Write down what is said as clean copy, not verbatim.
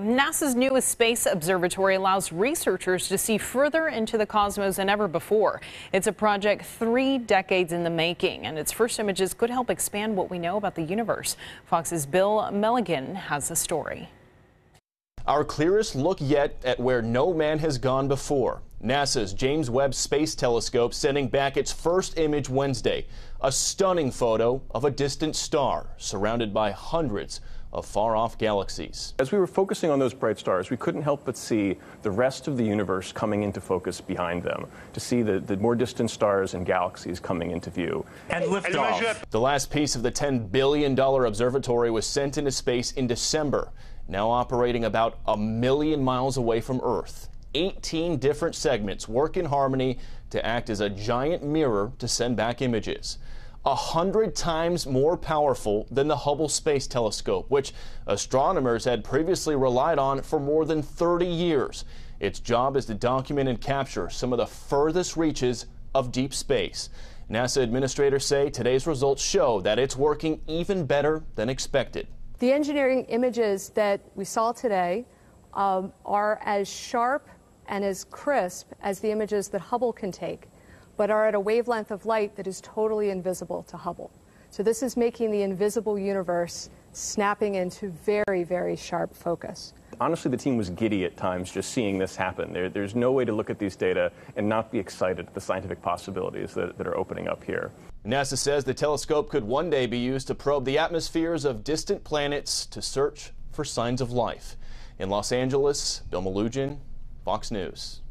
NASA's newest space observatory allows researchers to see further into the cosmos than ever before. It's a project 3 decades in the making, and its first images could help expand what we know about the universe. Fox's Bill Melugin has the story. Our clearest look yet at where no man has gone before. NASA's James Webb Space Telescope sending back its first image Wednesday, a stunning photo of a distant star surrounded by hundreds of far-off galaxies. As we were focusing on those bright stars, we couldn't help but see the rest of the universe coming into focus behind them, to see the more distant stars and galaxies coming into view. And liftoff. The last piece of the $10 billion observatory was sent into space in December, now operating about 1 million miles away from Earth. 18 different segments work in harmony to act as a giant mirror to send back images. 100 times more powerful than the Hubble Space Telescope, which astronomers had previously relied on for more than 30 years. Its job is to document and capture some of the furthest reaches of deep space. NASA administrators say today's results show that it's working even better than expected. The engineering images that we saw today are as sharp and as crisp as the images that Hubble can take, but are at a wavelength of light that is totally invisible to Hubble. So this is making the invisible universe snapping into very, very sharp focus. Honestly, the team was giddy at times just seeing this happen. There's no way to look at these data and not be excited at the scientific possibilities that are opening up here. NASA says the telescope could one day be used to probe the atmospheres of distant planets to search for signs of life. In Los Angeles, Bill Melugin, Fox News.